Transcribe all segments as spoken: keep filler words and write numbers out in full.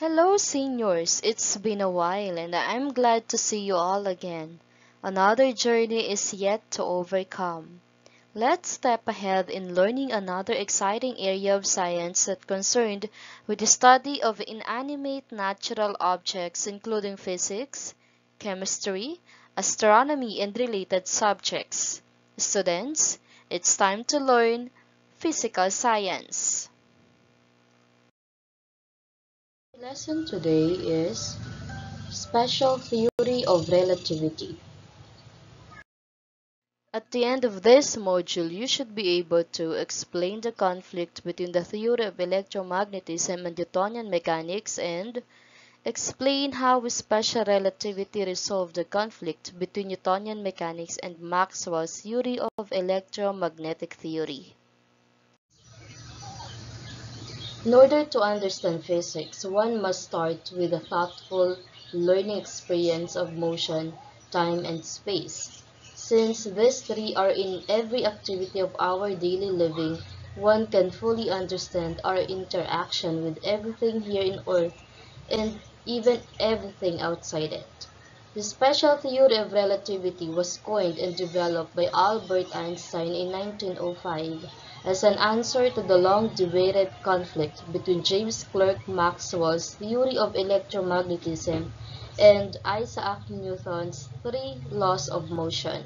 Hello seniors, it's been a while and I'm glad to see you all again. Another journey is yet to overcome. Let's step ahead in learning another exciting area of science that concerned with the study of inanimate natural objects including physics, chemistry, astronomy and related subjects. Students, it's time to learn physical science. The lesson today is Special Theory of Relativity. At the end of this module, you should be able to explain the conflict between the theory of electromagnetism and Newtonian mechanics and explain how special relativity resolved the conflict between Newtonian mechanics and Maxwell's theory of electromagnetic theory. In order to understand physics, one must start with a thoughtful learning experience of motion, time, and space. Since these three are in every activity of our daily living, one can fully understand our interaction with everything here on Earth and even everything outside it. The special theory of relativity was coined and developed by Albert Einstein in nineteen oh five as an answer to the long-debated conflict between James Clerk Maxwell's theory of electromagnetism and Isaac Newton's three laws of motion.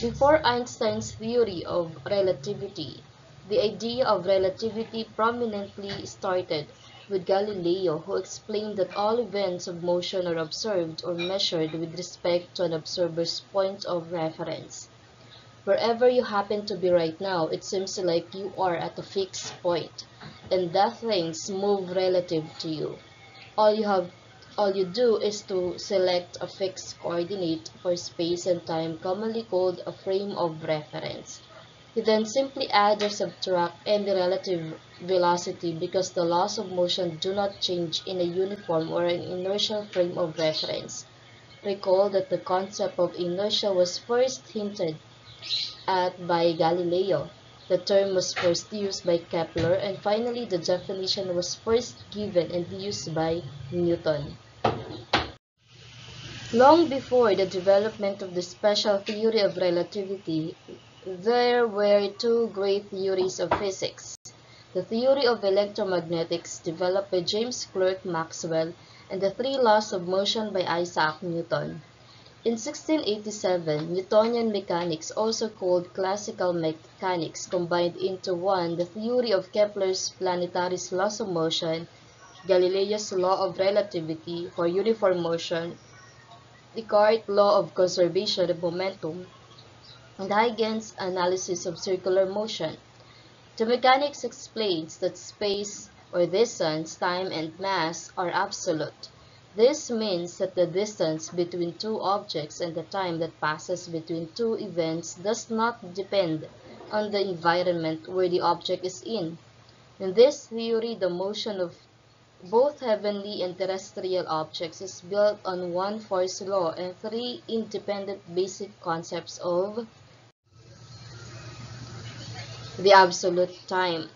Before Einstein's theory of relativity, the idea of relativity prominently started with Galileo, who explained that all events of motion are observed or measured with respect to an observer's point of reference. Wherever you happen to be right now, it seems like you are at a fixed point, and that things move relative to you. All you have, all you do is to select a fixed coordinate for space and time, commonly called a frame of reference. You then simply add or subtract any relative velocity because the laws of motion do not change in a uniform or an inertial frame of reference. Recall that the concept of inertia was first hinted at by Galileo. The term was first used by Kepler, and finally the definition was first given and used by Newton. Long before the development of the special theory of relativity, there were two great theories of physics. The theory of electromagnetics developed by James Clerk Maxwell and the three laws of motion by Isaac Newton. In sixteen eighty-seven, Newtonian mechanics, also called classical mechanics, combined into one the theory of Kepler's planetary laws of motion, Galileo's law of relativity for uniform motion, Descartes' law of conservation of momentum, and Huygens' analysis of circular motion. The mechanics explains that space, or distance, time, and mass are absolute. This means that the distance between two objects and the time that passes between two events does not depend on the environment where the object is in. In this theory, the motion of both heavenly and terrestrial objects is built on one force law and three independent basic concepts of the absolute time.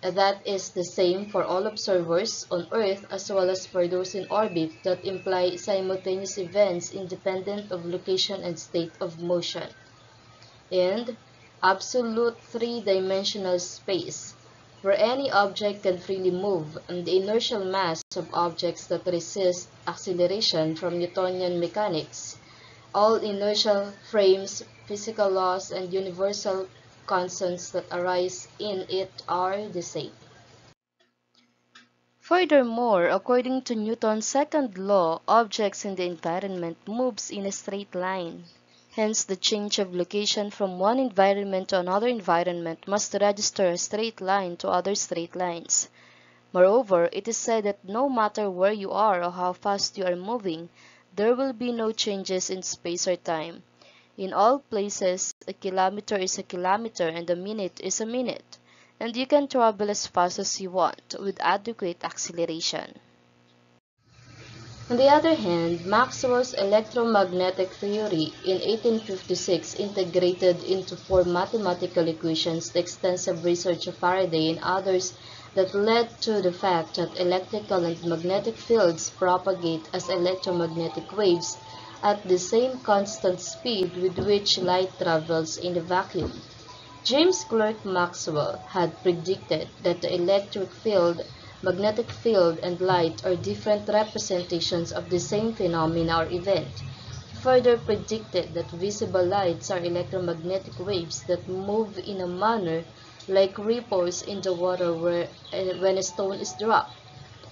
That is the same for all observers on Earth as well as for those in orbit, that imply simultaneous events independent of location and state of motion. And absolute three-dimensional space, where any object can freely move, and the inertial mass of objects that resist acceleration from Newtonian mechanics. All inertial frames, physical laws, and universal constants that arise in it are the same. Furthermore, according to Newton's second law, objects in the environment moves in a straight line. Hence, the change of location from one environment to another environment must register a straight line to other straight lines. Moreover, it is said that no matter where you are or how fast you are moving, there will be no changes in space or time. In all places, a kilometer is a kilometer and a minute is a minute, and you can travel as fast as you want with adequate acceleration. On the other hand, Maxwell's electromagnetic theory in eighteen fifty-six integrated into four mathematical equations the extensive research of Faraday and others that led to the fact that electrical and magnetic fields propagate as electromagnetic waves at the same constant speed with which light travels in the vacuum. James Clerk Maxwell had predicted that the electric field, magnetic field, and light are different representations of the same phenomena or event. He further predicted that visible lights are electromagnetic waves that move in a manner like ripples in the water where, uh, when a stone is dropped.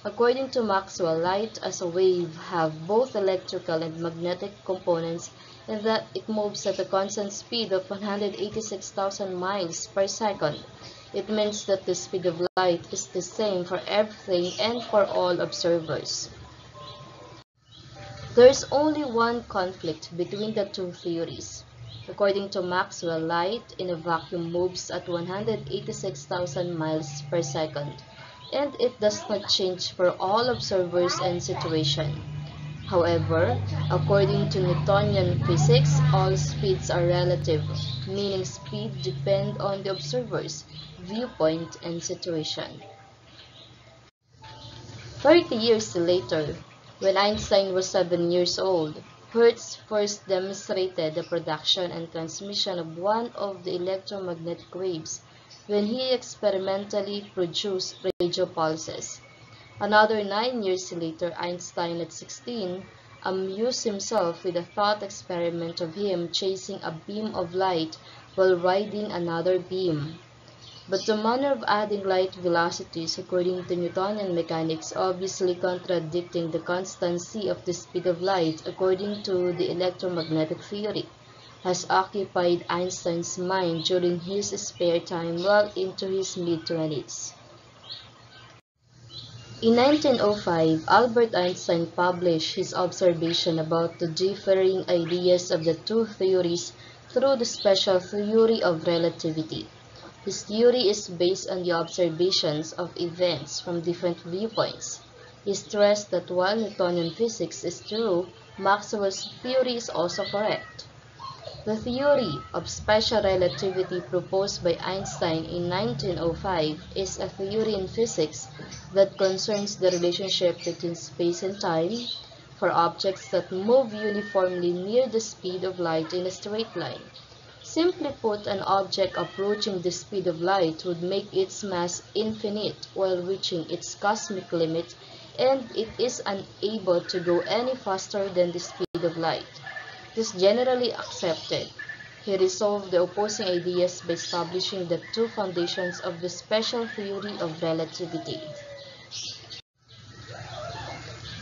According to Maxwell, light as a wave have both electrical and magnetic components, and that it moves at a constant speed of one hundred eighty-six thousand miles per second. It means that the speed of light is the same for everything and for all observers. There is only one conflict between the two theories. According to Maxwell, light in a vacuum moves at one hundred eighty-six thousand miles per second, and it does not change for all observers and situation. However, according to Newtonian physics, all speeds are relative, meaning speed depends on the observer's viewpoint and situation. Thirty years later, when Einstein was seven years old, Hertz first demonstrated the production and transmission of one of the electromagnetic waves when he experimentally produced radio pulses. Another nine years later, Einstein at sixteen amused himself with a thought experiment of him chasing a beam of light while riding another beam. But the manner of adding light velocities according to Newtonian mechanics obviously contradicting the constancy of the speed of light according to the electromagnetic theory has occupied Einstein's mind during his spare time well into his mid-twenties. In nineteen oh five, Albert Einstein published his observation about the differing ideas of the two theories through the special theory of relativity. His theory is based on the observations of events from different viewpoints. He stressed that while Newtonian physics is true, Maxwell's theory is also correct. The theory of special relativity proposed by Einstein in nineteen oh five is a theory in physics that concerns the relationship between space and time for objects that move uniformly near the speed of light in a straight line. Simply put, an object approaching the speed of light would make its mass infinite while reaching its cosmic limit, and it is unable to go any faster than the speed of light. It is generally accepted. He resolved the opposing ideas by establishing the two foundations of the special theory of relativity.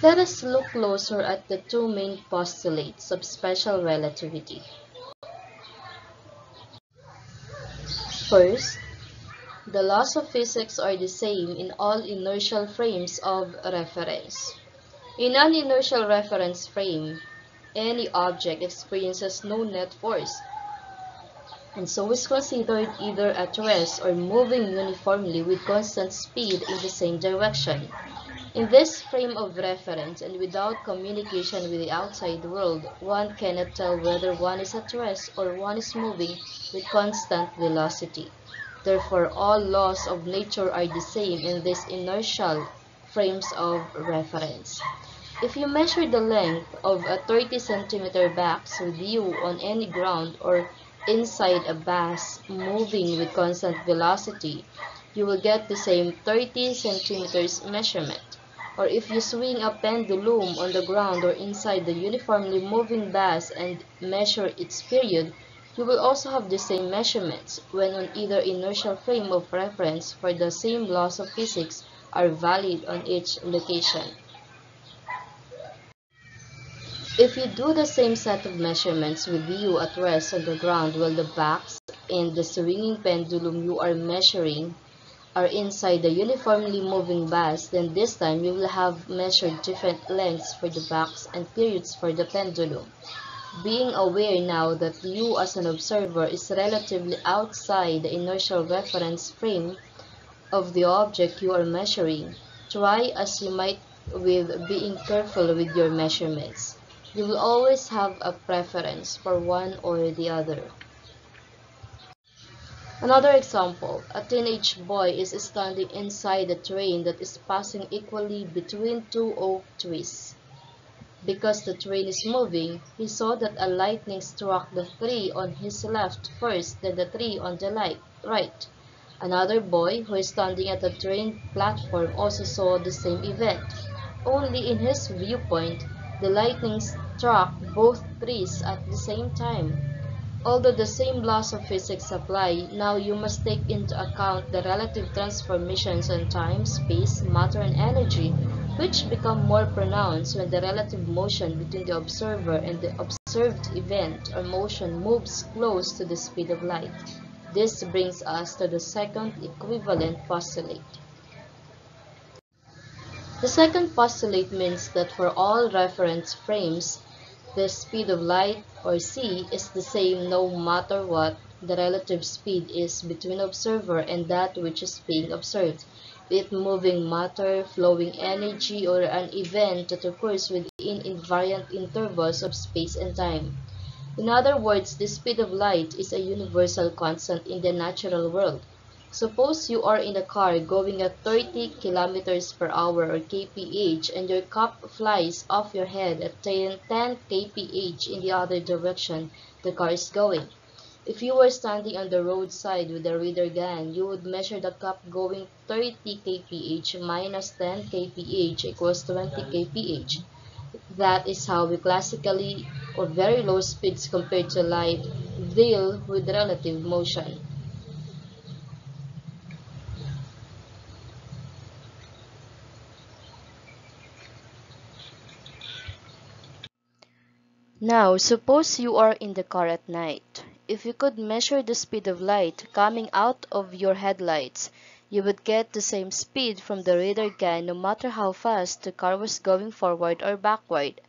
Let us look closer at the two main postulates of special relativity. First, the laws of physics are the same in all inertial frames of reference. In an inertial reference frame, any object experiences no net force, and so is considered either at rest or moving uniformly with constant speed in the same direction. In this frame of reference, and without communication with the outside world, one cannot tell whether one is at rest or one is moving with constant velocity. Therefore, all laws of nature are the same in these inertial frames of reference. If you measure the length of a thirty centimeter box with you on any ground or inside a bass moving with constant velocity, you will get the same thirty centimeters measurement. Or if you swing a pendulum on the ground or inside the uniformly moving bass and measure its period, you will also have the same measurements when on either inertial frame of reference, for the same laws of physics are valid on each location. If you do the same set of measurements with you at rest on the ground while the box and the swinging pendulum you are measuring are inside the uniformly moving bass, then this time you will have measured different lengths for the box and periods for the pendulum. Being aware now that you as an observer is relatively outside the inertial reference frame of the object you are measuring, try as you might with being careful with your measurements. You will always have a preference for one or the other. Another example, a teenage boy is standing inside a train that is passing equally between two oak trees. Because the train is moving, he saw that a lightning struck the tree on his left first, then the tree on the right. Another boy who is standing at the train platform also saw the same event. Only in his viewpoint, the lightning struck both trees at the same time. Although the same laws of physics apply, now you must take into account the relative transformations on time, space, matter, and energy, which become more pronounced when the relative motion between the observer and the observed event or motion moves close to the speed of light. This brings us to the second equivalent postulate. The second postulate means that for all reference frames, the speed of light, or c, is the same no matter what the relative speed is between observer and that which is being observed, be it moving matter, flowing energy, or an event that occurs within invariant intervals of space and time. In other words, the speed of light is a universal constant in the natural world. Suppose you are in a car going at thirty kilometers per hour or kph and your cup flies off your head at ten kph in the other direction the car is going. If you were standing on the roadside with a reader gun, you would measure the cup going thirty kph minus ten kph equals twenty kph. That is how we classically, or very low speeds compared to light, deal with relative motion. Now, suppose you are in the car at night. If you could measure the speed of light coming out of your headlights, you would get the same speed from the radar gun no matter how fast the car was going forward or backward.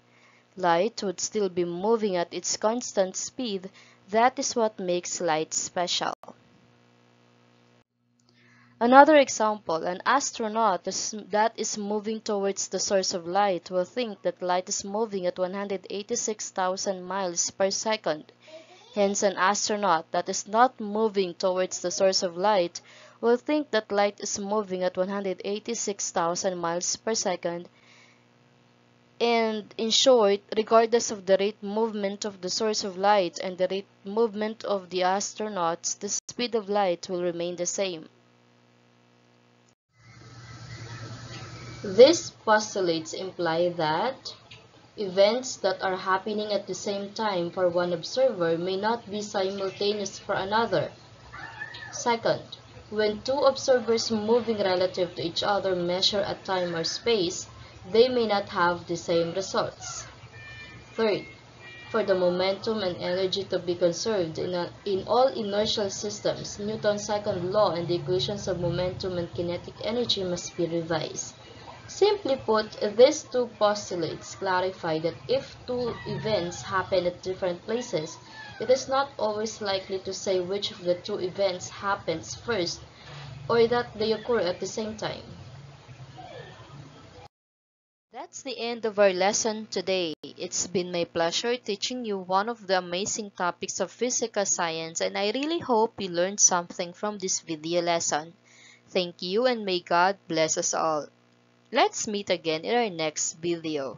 Light would still be moving at its constant speed. That is what makes light special. Another example, an astronaut is, that is moving towards the source of light will think that light is moving at one hundred eighty-six thousand miles per second. Hence, an astronaut that is not moving towards the source of light will think that light is moving at one hundred eighty-six thousand miles per second. And in short, regardless of the rate movement of the source of light and the rate movement of the astronauts, the speed of light will remain the same. These postulates imply that events that are happening at the same time for one observer may not be simultaneous for another. Second, when two observers moving relative to each other measure a time or space, they may not have the same results. Third, for the momentum and energy to be conserved in, a, in all inertial systems, Newton's second law and the equations of momentum and kinetic energy must be revised. Simply put, these two postulates clarify that if two events happen at different places, it is not always likely to say which of the two events happens first or that they occur at the same time. That's the end of our lesson today. It's been my pleasure teaching you one of the amazing topics of physical science, and I really hope you learned something from this video lesson. Thank you, and may God bless us all. Let's meet again in our next video.